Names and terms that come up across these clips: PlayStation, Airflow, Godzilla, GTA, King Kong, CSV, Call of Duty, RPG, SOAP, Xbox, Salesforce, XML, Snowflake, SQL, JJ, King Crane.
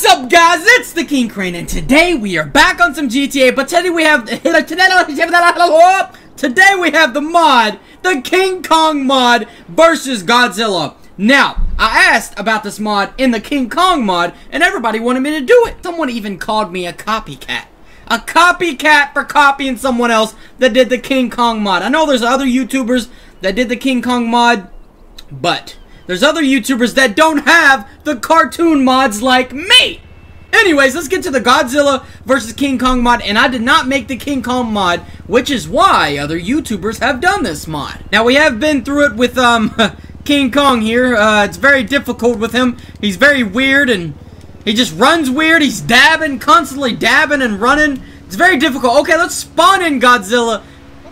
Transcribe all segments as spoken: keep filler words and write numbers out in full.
What's up, guys? It's the King Crane, and today we are back on some G T A. But today we have today we have the mod, the King Kong mod versus Godzilla. Now, I asked about this mod in the King Kong mod, and everybody wanted me to do it. Someone even called me a copycat. A copycat for copying someone else that did the King Kong mod. I know there's other YouTubers that did the King Kong mod, but there's other YouTubers that don't have the cartoon mods like me! Anyways, let's get to the Godzilla versus King Kong mod, and I did not make the King Kong mod, which is why other YouTubers have done this mod. Now, we have been through it with, um, King Kong here. Uh, it's very difficult with him. He's very weird, and he just runs weird. He's dabbing, constantly dabbing and running. It's very difficult. Okay, let's spawn in Godzilla.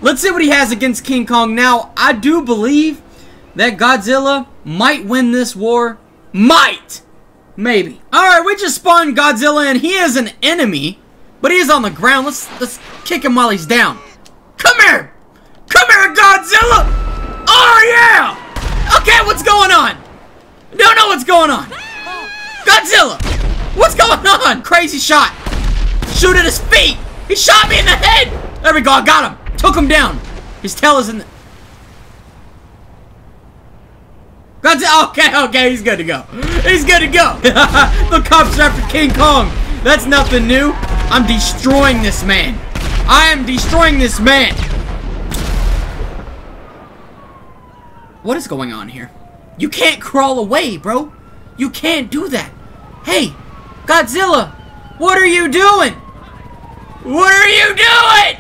Let's see what he has against King Kong. Now, I do believe that Godzilla might win this war. Might! Maybe. Alright, we just spawned Godzilla in. He is an enemy, but he is on the ground. Let's let's kick him while he's down. Come here! Come here, Godzilla! Oh, yeah! Okay, what's going on? Don't know what's going on. Godzilla! What's going on? Crazy shot. Shoot at his feet! He shot me in the head! There we go, I got him. Took him down. His tail is in the... Godzilla. Okay, okay, he's good to go. He's good to go. The cops are after King Kong. That's nothing new. I'm destroying this man. I am destroying this man. What is going on here? You can't crawl away, bro. You can't do that. Hey, Godzilla, what are you doing? What are you doing?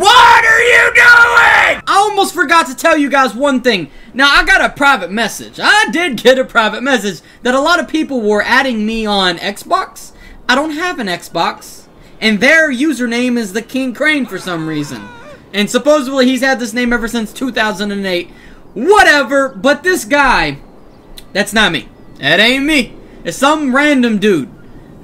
What are you doing? I almost forgot to tell you guys one thing. Now, I got a private message. I did get a private message that a lot of people were adding me on Xbox. I don't have an Xbox. And their username is the King Crane for some reason. And supposedly he's had this name ever since two thousand eight. Whatever, but this guy, that's not me. That ain't me. It's some random dude.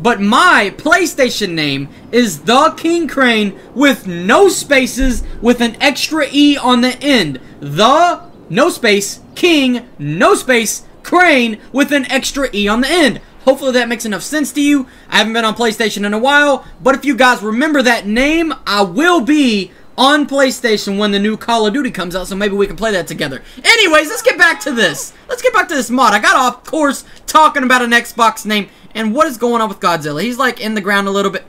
But my PlayStation name is The King Crane with no spaces, with an extra E on the end. The, no space, King, no space, Crane with an extra E on the end. Hopefully that makes enough sense to you. I haven't been on PlayStation in a while, but if you guys remember that name, I will be on PlayStation when the new Call of Duty comes out, so maybe we can play that together. Anyways, let's get back to this. Let's get back to this mod. I got off course talking about an Xbox name. And what is going on with Godzilla? He's like in the ground a little bit.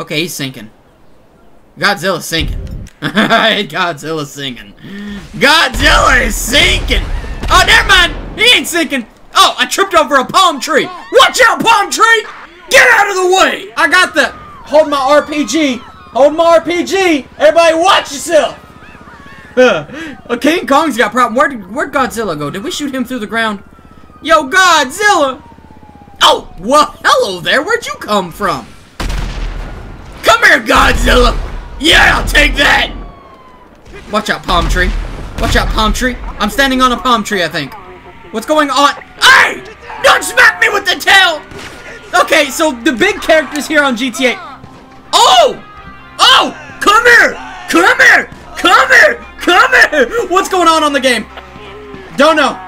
Okay, he's sinking. Godzilla's sinking. Alright, Godzilla's sinking. Godzilla is sinking! Oh, never mind! He ain't sinking! Oh, I tripped over a palm tree! Watch out, palm tree! Get out of the way! I got the... Hold my R P G! Hold my R P G! Everybody watch yourself! Uh, King Kong's got a problem. Where'd, where'd Godzilla go? Did we shoot him through the ground? Yo, Godzilla! Oh, well, hello there. Where'd you come from? Come here, Godzilla. Yeah, I'll take that. Watch out, palm tree. Watch out, palm tree. I'm standing on a palm tree, I think. What's going on? Hey! Don't smack me with the tail! Okay, so the big characters here on G T A. Oh! Oh! Come here! Come here! Come here! Come here! What's going on on the game? Don't know.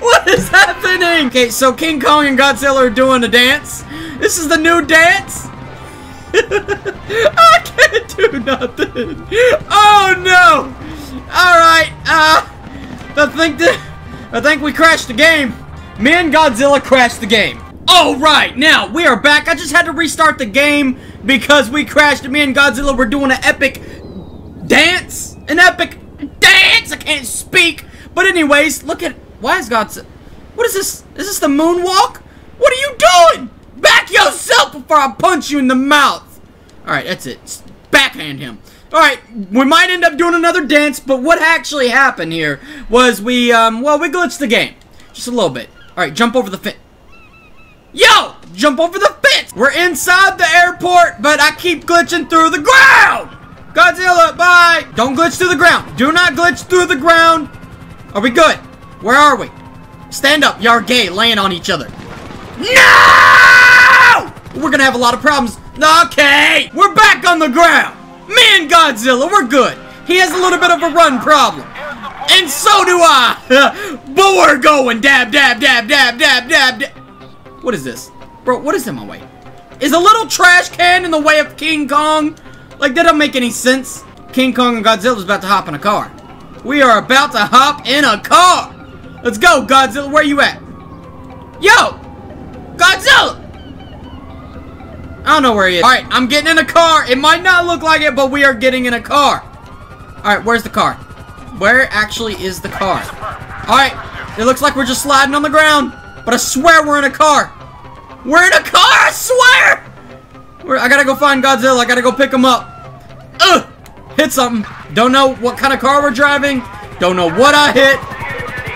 What is happening? Okay, so King Kong and Godzilla are doing a dance. This is the new dance. I can't do nothing. Oh no! All right. Uh, I think that I think we crashed the game. Me and Godzilla crashed the game. All right, now we are back. I just had to restart the game because we crashed. Me and Godzilla were doing an epic dance. An epic dance. I can't speak. But anyways, look at. Why is Godzilla... What is this? Is this the moonwalk? What are you doing? Back yourself before I punch you in the mouth. Alright, that's it. Backhand him. Alright, we might end up doing another dance, but what actually happened here was we, um, well, we glitched the game. Just a little bit. Alright, jump over the fence. Yo! Jump over the fence! We're inside the airport, but I keep glitching through the ground! Godzilla, bye! Don't glitch through the ground. Do not glitch through the ground. Are we good? Where are we? Stand up. Y'all are gay, laying on each other. No! We're gonna have a lot of problems. Okay! We're back on the ground! Me and Godzilla, we're good. He has a little bit of a run problem. And so do I! But we're going dab, dab, dab, dab, dab, dab, dab. What is this? Bro, what is in my way? Is a little trash can in the way of King Kong? Like, that don't make any sense. King Kong and Godzilla's about to hop in a car. We are about to hop in a car! Let's go, Godzilla. Where you at? Yo! Godzilla! I don't know where he is. Alright, I'm getting in a car. It might not look like it, but we are getting in a car. Alright, where's the car? Where actually is the car? Alright, it looks like we're just sliding on the ground. But I swear we're in a car. We're in a car, I swear! We're, I gotta go find Godzilla. I gotta go pick him up. Ugh! Hit something. Don't know what kind of car we're driving. Don't know what I hit.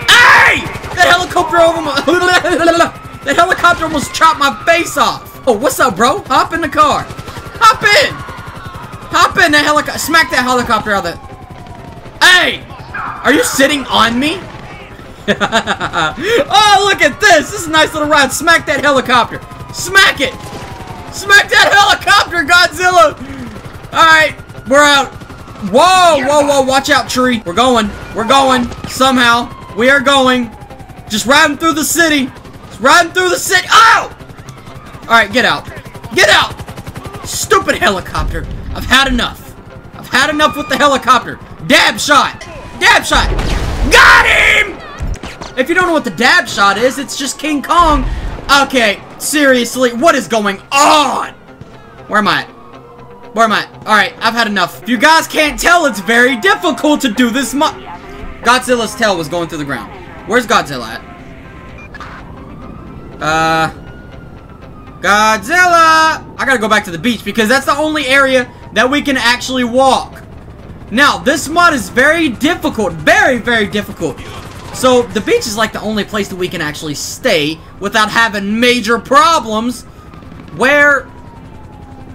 Hey! That helicopter over my... That helicopter almost chopped my face off. Oh, what's up, bro? Hop in the car. Hop in. Hop in the helicopter. Smack that helicopter out of the... Hey! Are you sitting on me? Oh, look at this. This is a nice little ride. Smack that helicopter. Smack it. Smack that helicopter, Godzilla. All right. We're out. Whoa, whoa, whoa. Watch out, tree. We're going. We're going. Somehow. We are going. Just riding through the city. Riding through the city. Oh! Alright, get out. Get out! Stupid helicopter. I've had enough. I've had enough with the helicopter. Dab shot. Dab shot. Got him! If you don't know what the dab shot is, it's just King Kong. Okay, seriously, what is going on? Where am I at? Where am I at? Alright, I've had enough. If you guys can't tell, it's very difficult to do this much. Godzilla's tail was going through the ground. Where's Godzilla at? Uh, Godzilla! I gotta go back to the beach because that's the only area that we can actually walk. Now, this mod is very difficult. Very, very difficult. So, the beach is like the only place that we can actually stay without having major problems. Where,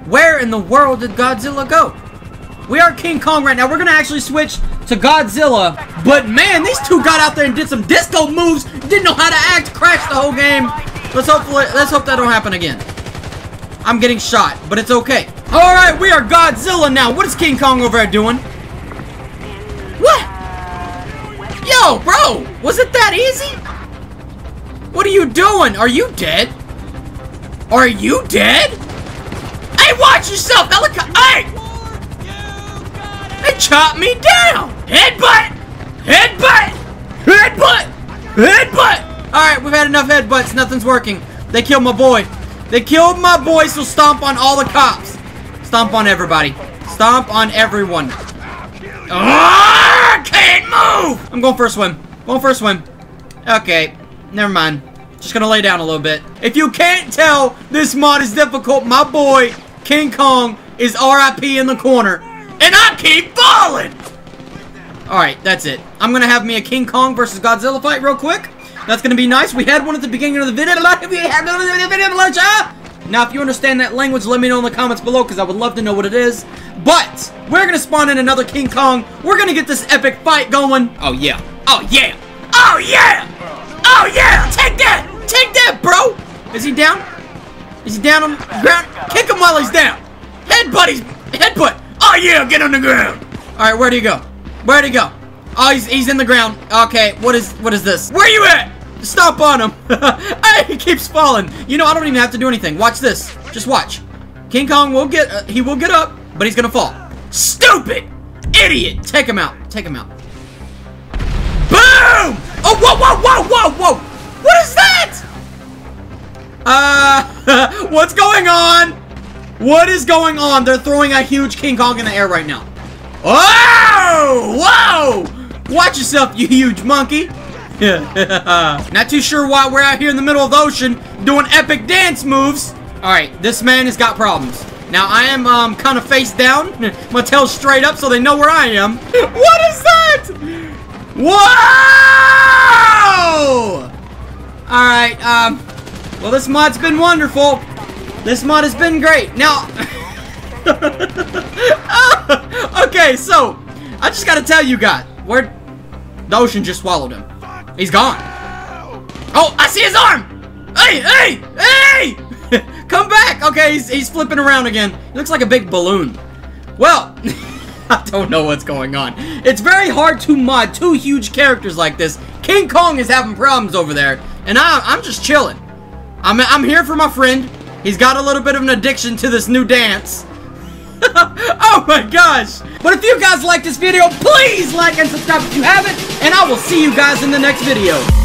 where in the world did Godzilla go? We are King Kong right now. We're gonna actually switch to Godzilla. But man, these two got out there and did some disco moves. Didn't know how to act. Crashed the whole game. Let's hope, let's hope that don't happen again. I'm getting shot, but it's okay. Alright, we are Godzilla now. What is King Kong over there doing? What? Yo, bro! Was it that easy? What are you doing? Are you dead? Are you dead? Hey, watch yourself! Helico- Hey! They chopped me down! Headbutt! Headbutt! Headbutt! Headbutt! Alright, we've had enough headbutts. Nothing's working. They killed my boy. They killed my boy, so stomp on all the cops. Stomp on everybody. Stomp on everyone. Arrgh, can't move! I'm going for a swim. Going for a swim. Okay. Never mind. Just gonna lay down a little bit. If you can't tell, this mod is difficult. My boy, King Kong, is R I P in the corner. And I keep falling! Alright, that's it. I'm gonna have me a King Kong versus Godzilla fight real quick. That's gonna be nice. We had one at the beginning of the video. Now, if you understand that language, let me know in the comments below, because I would love to know what it is. But, we're gonna spawn in another King Kong. We're gonna get this epic fight going. Oh, yeah. Oh, yeah. Oh, yeah! Oh, yeah! Take that! Take that, bro! Is he down? Is he down on the ground? Kick him while he's down! Headbutt his... Headbutt! Oh, yeah, get on the ground. All right, where'd he go? Where'd he go? Oh, he's, he's in the ground. Okay, what is what is this? Where you at? Stomp on him. Hey, he keeps falling. You know, I don't even have to do anything. Watch this. Just watch. King Kong will get, uh, he will get up, but he's going to fall. Stupid idiot. Take him out. Take him out. Boom! Oh, whoa, whoa, whoa, whoa, whoa. What is that? Uh, what's going on? What is going on? They're throwing a huge King Kong in the air right now. Oh! Whoa! Watch yourself, you huge monkey. Not too sure why we're out here in the middle of the ocean doing epic dance moves. Alright, this man has got problems. Now, I am um, kind of face down. My tail's straight up so they know where I am. What is that? Whoa! Alright, um, well, this mod's been wonderful. This mod has been great. Now, okay, so I just gotta tell you guys, where the ocean just swallowed him. He's gone. Oh, I see his arm. Hey, hey, hey! Come back. Okay, he's he's flipping around again. He looks like a big balloon. Well, I don't know what's going on. It's very hard to mod two huge characters like this. King Kong is having problems over there, and I, I'm just chilling. I'm, I'm here for my friend. He's got a little bit of an addiction to this new dance. Oh my gosh. But if you guys like this video, please like and subscribe if you haven't, and I will see you guys in the next video.